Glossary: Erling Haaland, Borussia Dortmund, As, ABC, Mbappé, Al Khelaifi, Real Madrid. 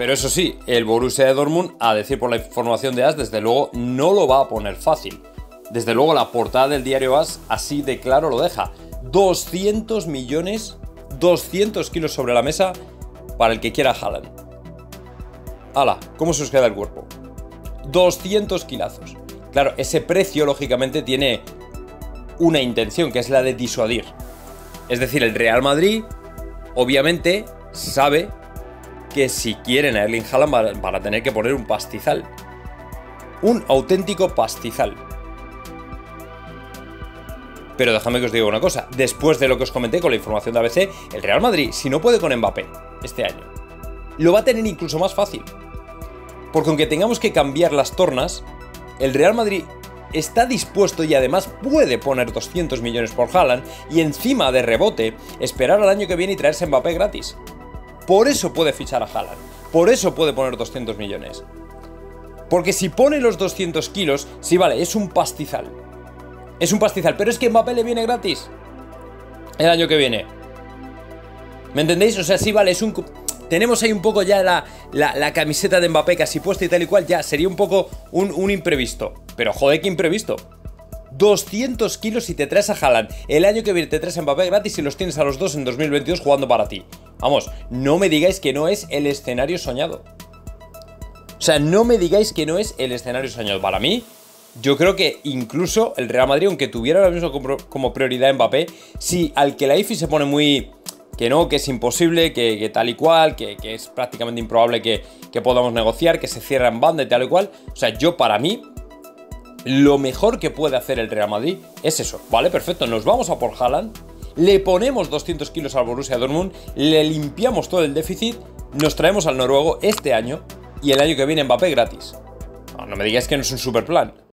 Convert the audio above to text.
Pero eso sí, el Borussia Dortmund, a decir por la información de As, desde luego no lo va a poner fácil. Desde luego la portada del diario As así de claro lo deja. 200 millones, 200 kilos sobre la mesa para el que quiera Haaland. ¡Hala! ¿Cómo se os queda el cuerpo? 200 kilazos. Claro, ese precio lógicamente tiene una intención, que es la de disuadir. Es decir, el Real Madrid obviamente sabe que si quieren a Erling Haaland van a tener que poner un pastizal. Un auténtico pastizal. Pero déjame que os diga una cosa. Después de lo que os comenté con la información de ABC, el Real Madrid, si no puede con Mbappé este año, lo va a tener incluso más fácil. Porque aunque tengamos que cambiar las tornas, el Real Madrid está dispuesto y además puede poner 200 millones por Haaland y encima de rebote esperar al año que viene y traerse Mbappé gratis. Por eso puede fichar a Haaland, por eso puede poner 200 millones. Porque si pone los 200 kilos, sí vale, es un pastizal. Es un pastizal, pero es que Mbappé le viene gratis el año que viene. ¿Me entendéis? O sea, sí vale, es un... Tenemos ahí un poco ya la camiseta de Mbappé casi puesta y tal y cual. Ya, sería un poco un imprevisto. Pero joder, qué imprevisto. 200 kilos y te traes a Haaland. El año que viene te traes a Mbappé gratis y los tienes a los dos en 2022 jugando para ti. Vamos, no me digáis que no es el escenario soñado. O sea, no me digáis que no es el escenario soñado. Para mí, yo creo que incluso el Real Madrid, aunque tuviera ahora mismo como prioridad Mbappé, si al Khelaifi se pone muy... que no, que es imposible, que tal y cual, que es prácticamente improbable que podamos negociar, que se cierra en banda y tal y cual. O sea, yo para mí, lo mejor que puede hacer el Real Madrid es eso. Vale, perfecto, nos vamos a por Haaland, le ponemos 200 kilos al Borussia Dortmund, le limpiamos todo el déficit, nos traemos al noruego este año y el año que viene Mbappé gratis. No, no me digáis que no es un super plan.